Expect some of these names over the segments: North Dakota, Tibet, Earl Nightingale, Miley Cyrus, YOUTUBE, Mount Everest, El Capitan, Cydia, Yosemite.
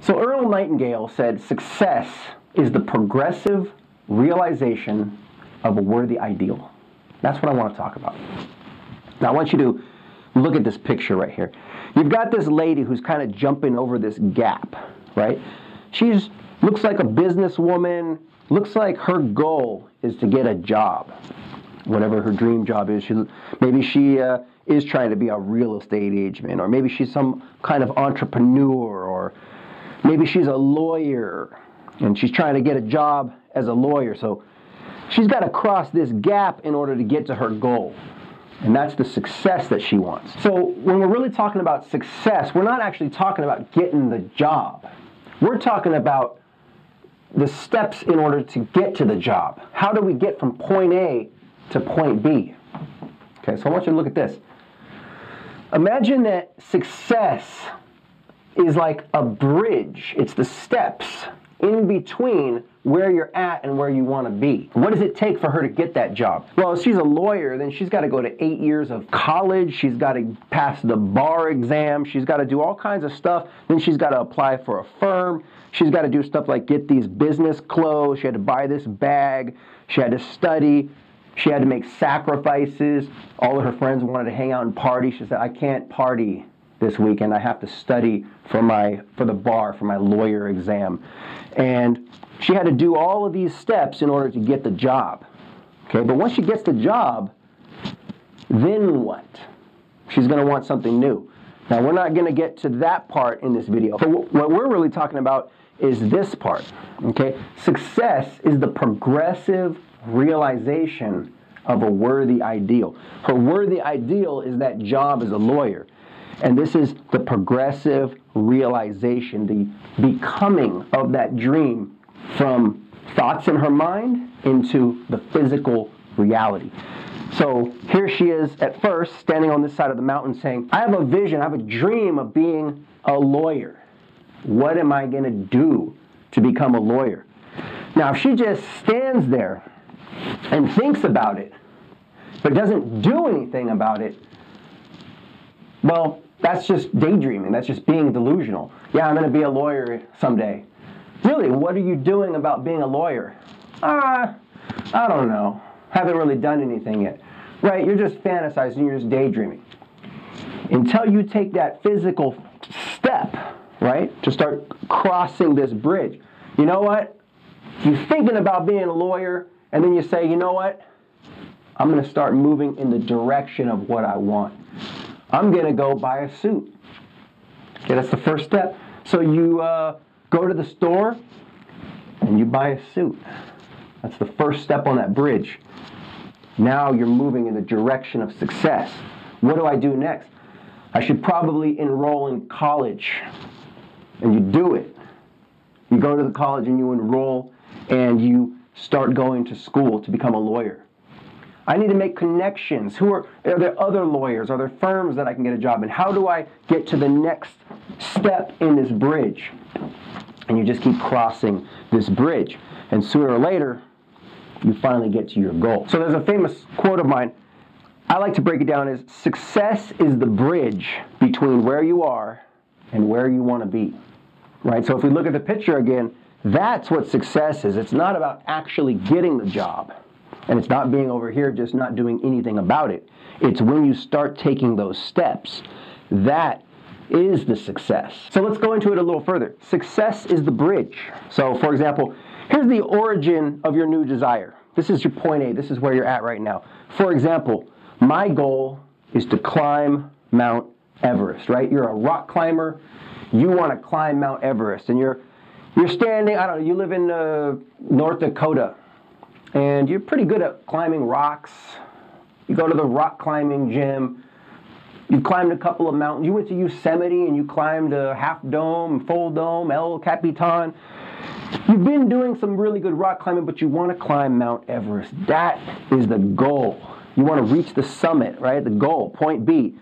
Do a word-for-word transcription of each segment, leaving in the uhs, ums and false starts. So Earl Nightingale said, "Success is the progressive realization of a worthy ideal." That's what I want to talk about. Now I want you to look at this picture right here. You've got this lady who's kind of jumping over this gap, right? She's looks like a businesswoman. Looks like her goal is to get a job, whatever her dream job is. She, maybe she uh, is trying to be a real estate agent, or maybe she's some kind of entrepreneur, or maybe she's a lawyer, and she's trying to get a job as a lawyer. So she's got to cross this gap in order to get to her goal. And that's the success that she wants. So when we're really talking about success, we're not actually talking about getting the job. We're talking about the steps in order to get to the job. How do we get from point A to point B? Okay, so I want you to look at this. Imagine that success is like a bridge. It's the steps in between where you're at and where you want to be. What does it take for her to get that job? Well, if she's a lawyer, then she's got to go to eight years of college. She's got to pass the bar exam. She's got to do all kinds of stuff. Then she's got to apply for a firm. She's got to do stuff like get these business clothes. She had to buy this bag. She had to study. She had to make sacrifices. All of her friends wanted to hang out and party. She said, "I can't party this weekend. I have to study for my for the bar, for my lawyer exam." And she had to do all of these steps in order to get the job. Okay, but once she gets the job, then what? She's going to want something new. Now, we're not going to get to that part in this video. But what we're really talking about is this part. Okay, success is the progressive realization of a worthy ideal. Her worthy ideal is that job as a lawyer. And this is the progressive realization, the becoming of that dream from thoughts in her mind into the physical reality. So here she is at first standing on this side of the mountain saying, "I have a vision, I have a dream of being a lawyer. What am I going to do to become a lawyer?" Now if she just stands there and thinks about it, but doesn't do anything about it, well, that's just daydreaming. That's just being delusional. "Yeah, I'm going to be a lawyer someday." Really, what are you doing about being a lawyer? Ah, uh, I don't know. Haven't really done anything yet. Right? You're just fantasizing. You're just daydreaming. Until you take that physical step, right, to start crossing this bridge. You know what? You're thinking about being a lawyer, and then you say, "You know what? I'm going to start moving in the direction of what I want. I'm going to go buy a suit." Okay, that's the first step. So you uh, go to the store and you buy a suit. That's the first step on that bridge. Now you're moving in the direction of success. What do I do next? I should probably enroll in college. And you do it. You go to the college and you enroll and you start going to school to become a lawyer. I need to make connections. Who are, are there other lawyers? Are there firms that I can get a job in? How do I get to the next step in this bridge? And you just keep crossing this bridge. And sooner or later, you finally get to your goal. So there's a famous quote of mine. I like to break it down as, success is the bridge between where you are and where you want to be. Right? So if we look at the picture again, that's what success is. It's not about actually getting the job. And it's not being over here, just not doing anything about it. It's when you start taking those steps. That is the success. So let's go into it a little further. Success is the bridge. So for example, here's the origin of your new desire. This is your point A. This is where you're at right now. For example, my goal is to climb Mount Everest, right? You're a rock climber. You want to climb Mount Everest. And you're, you're standing, I don't know, you live in uh, North Dakota. And you're pretty good at climbing rocks. You go to the rock climbing gym. You climbed a couple of mountains. You went to Yosemite and you climbed a half dome, full dome, El Capitan. You've been doing some really good rock climbing, but you want to climb Mount Everest. That is the goal. You want to reach the summit, right? The goal, point B.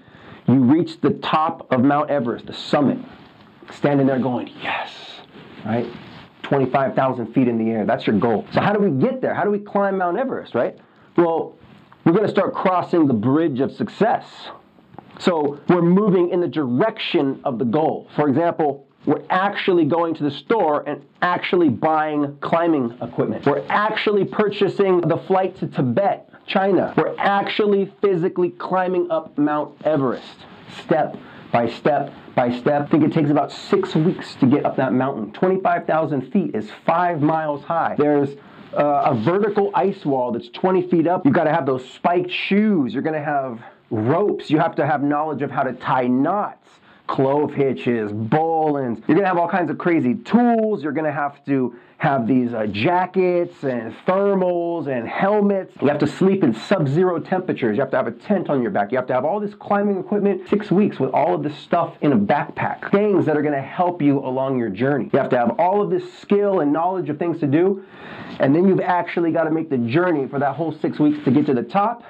You reach the top of Mount Everest, the summit. Standing there going, yes, right? twenty-five thousand feet in the air. That's your goal. So how do we get there? How do we climb Mount Everest, right? Well, we're going to start crossing the bridge of success. So we're moving in the direction of the goal. For example, We're actually going to the store and actually buying climbing equipment. We're actually purchasing the flight to Tibet, China. We're actually physically climbing up Mount Everest, step by step by step. I think it takes about six weeks to get up that mountain. twenty-five thousand feet is five miles high. There's uh, a vertical ice wall that's twenty feet up. You've got to have those spiked shoes. You're going to have ropes. You have to have knowledge of how to tie knots, clove hitches, bowlings. You're gonna have all kinds of crazy tools. You're gonna have to have these uh, jackets and thermals and helmets. You have to sleep in sub-zero temperatures. You have to have a tent on your back. You have to have all this climbing equipment. Six weeks with all of this stuff in a backpack. Things that are gonna help you along your journey. You have to have all of this skill and knowledge of things to do. And then you've actually gotta make the journey for that whole six weeks to get to the top.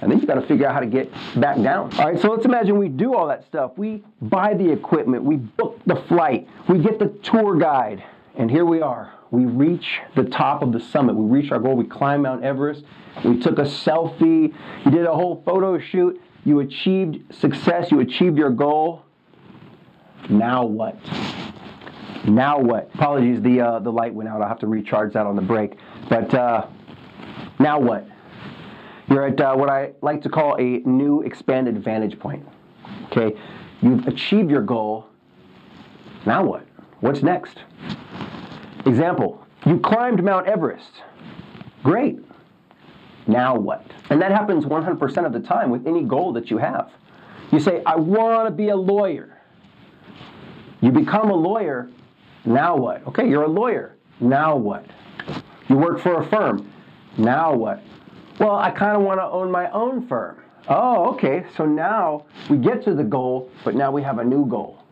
And then you got to figure out how to get back down. All right, so let's imagine we do all that stuff. We buy the equipment, we book the flight, we get the tour guide, and here we are. We reach the top of the summit. We reach our goal. We climb Mount Everest. We took a selfie. You did a whole photo shoot. You achieved success. You achieved your goal. Now what? Now what? Apologies, the uh, the light went out. I'll have to recharge that on the break. But uh, now what? You're at uh, what I like to call a new expanded vantage point, okay? You've achieved your goal, now what? What's next? Example, you climbed Mount Everest, great, now what? And that happens one hundred percent of the time with any goal that you have. You say, I want to be a lawyer. You become a lawyer, now what? Okay, you're a lawyer, now what? You work for a firm, now what? Well, I kind of want to own my own firm. Oh, okay, so now we get to the goal, but now we have a new goal.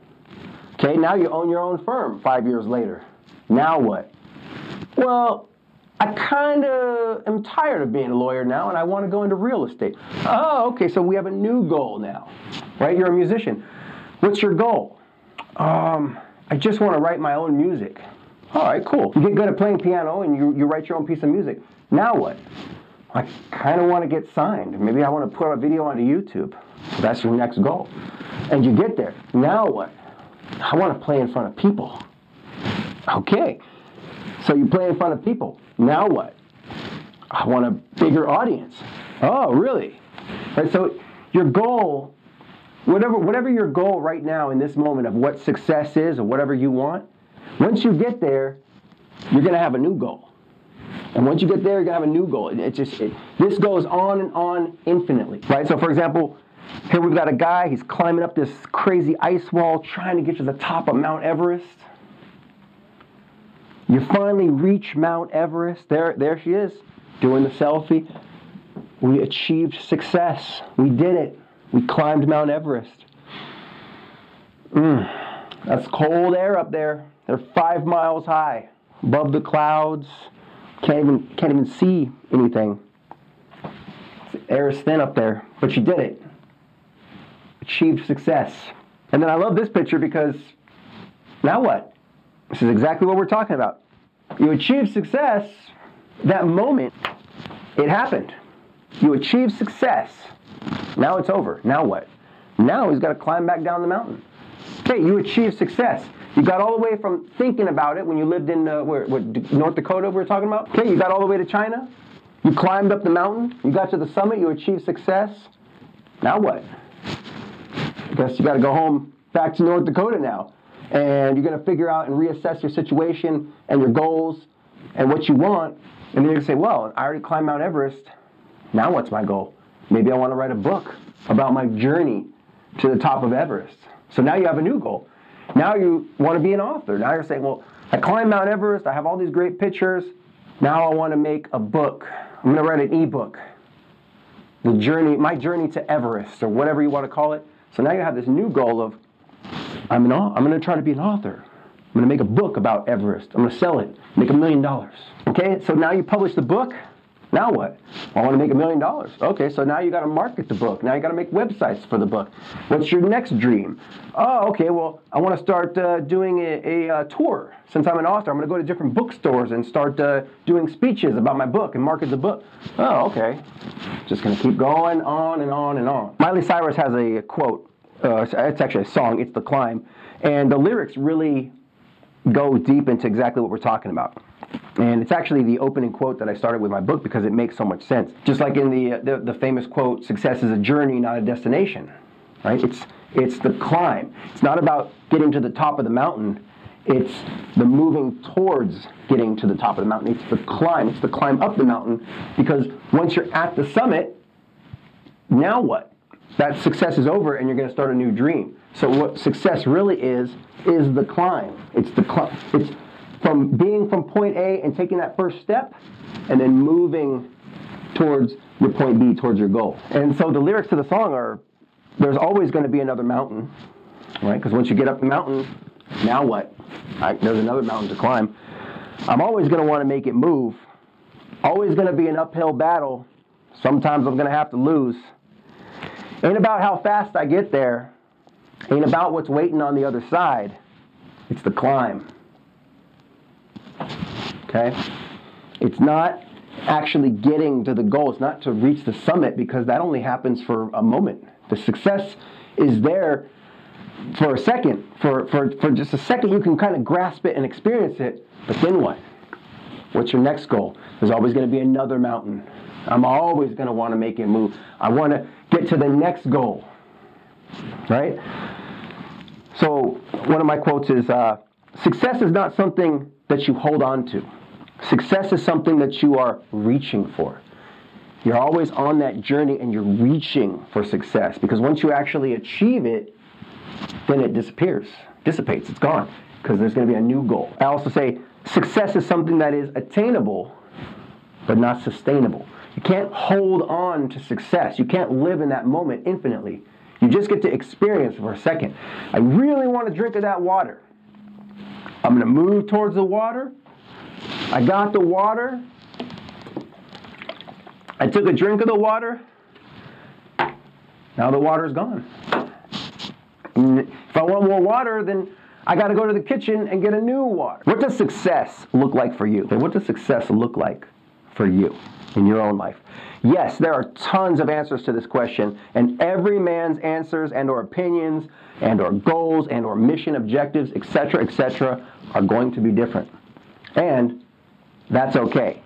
Okay, now you own your own firm five years later. Now what? Well, I kind of am tired of being a lawyer now, and I want to go into real estate. Oh, okay, so we have a new goal now, right? You're a musician. What's your goal? Um, I just want to write my own music. All right, cool. You get good at playing piano, and you, you write your own piece of music. Now what? I kind of want to get signed. Maybe I want to put a video onto YouTube. That's your next goal. And you get there. Now what? I want to play in front of people. Okay. So you play in front of people. Now what? I want a bigger audience. Oh, really? Right, so your goal, whatever, whatever your goal right now in this moment of what success is or whatever you want, once you get there, you're going to have a new goal. And once you get there, you're going to have a new goal. It just it, This goes on and on infinitely, right? So, for example, here we've got a guy. He's climbing up this crazy ice wall trying to get to the top of Mount Everest. You finally reach Mount Everest. There, there she is doing the selfie. We achieved success. We did it. We climbed Mount Everest. Mm, that's cold air up there. They're five miles high above the clouds. Can't even, can't even see anything. The air is thin up there, but she did it. Achieved success. And then I love this picture because now what? This is exactly what we're talking about. You achieved success. That moment, it happened. You achieved success. Now it's over. Now what? Now he's got to climb back down the mountain. Okay, you achieved success. You got all the way from thinking about it when you lived in uh, where, where, North Dakota, we were talking about. Okay, you got all the way to China. You climbed up the mountain. You got to the summit. You achieved success. Now what? I guess you got to go home back to North Dakota now. And you're going to figure out and reassess your situation and your goals and what you want. And then you're going to say, well, I already climbed Mount Everest. Now what's my goal? Maybe I want to write a book about my journey to the top of Everest. So now you have a new goal. Now you want to be an author. Now you're saying, well, I climbed Mount Everest. I have all these great pictures. Now I want to make a book. I'm going to write an e-book. The journey, my journey to Everest, or whatever you want to call it. So now you have this new goal of, I'm an, I'm going to try to be an author. I'm going to make a book about Everest. I'm going to sell it, make a million dollars. Okay, so now you publish the book. Now what? I want to make a million dollars. Okay, so now you got to market the book. Now you got to make websites for the book. What's your next dream? Oh, okay, well, I want to start uh, doing a, a uh, tour. Since I'm an author, I'm going to go to different bookstores and start uh, doing speeches about my book and market the book. Oh, okay. Just going to keep going on and on and on. Miley Cyrus has a quote. Uh, it's actually a song, It's the Climb. And the lyrics really go deep into exactly what we're talking about. And it's actually the opening quote that I started with my book because it makes so much sense. Just like in the, the, the famous quote, success is a journey, not a destination, right? It's, it's the climb. It's not about getting to the top of the mountain. It's the moving towards getting to the top of the mountain. It's the climb. It's the climb up the mountain, because once you're at the summit, now what? That success is over and you're going to start a new dream. So what success really is, is the climb. It's the climb. It's from being from point A and taking that first step and then moving towards your point B, towards your goal. And so the lyrics to the song are, there's always going to be another mountain, right? Because once you get up the mountain, now what? I, there's another mountain to climb. I'm always going to want to make it move. Always going to be an uphill battle. Sometimes I'm going to have to lose. Ain't about how fast I get there. Ain't about what's waiting on the other side. It's the climb. Okay? It's not actually getting to the goal. It's not to reach the summit, because that only happens for a moment. The success is there for a second. For, for, for just a second, you can kind of grasp it and experience it. But then what? What's your next goal? There's always going to be another mountain. I'm always going to want to make it move. I want to get to the next goal, right? So one of my quotes is, uh, success is not something that you hold on to. Success is something that you are reaching for. You're always on that journey and you're reaching for success, because once you actually achieve it, then it disappears, dissipates, it's gone, because there's going to be a new goal. I also say success is something that is attainable, but not sustainable. You can't hold on to success. You can't live in that moment infinitely. You just get to experience for a second. I really want to drink of that water. I'm going to move towards the water. I got the water. I took a drink of the water. Now the water's gone. And if I want more water, then I got to go to the kitchen and get a new water. What does success look like for you? What does success look like for you in your own life? Yes, there are tons of answers to this question, and every man's answers and or opinions and or goals and or mission objectives, et cetera, et cetera, are going to be different. And that's okay.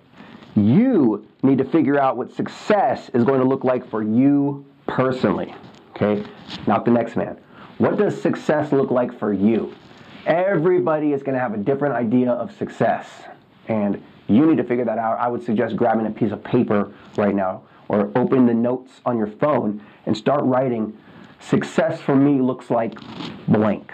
You need to figure out what success is going to look like for you personally, okay? Not the next man. What does success look like for you? Everybody is going to have a different idea of success, and you need to figure that out. I would suggest grabbing a piece of paper right now, or open the notes on your phone and start writing, success for me looks like blank.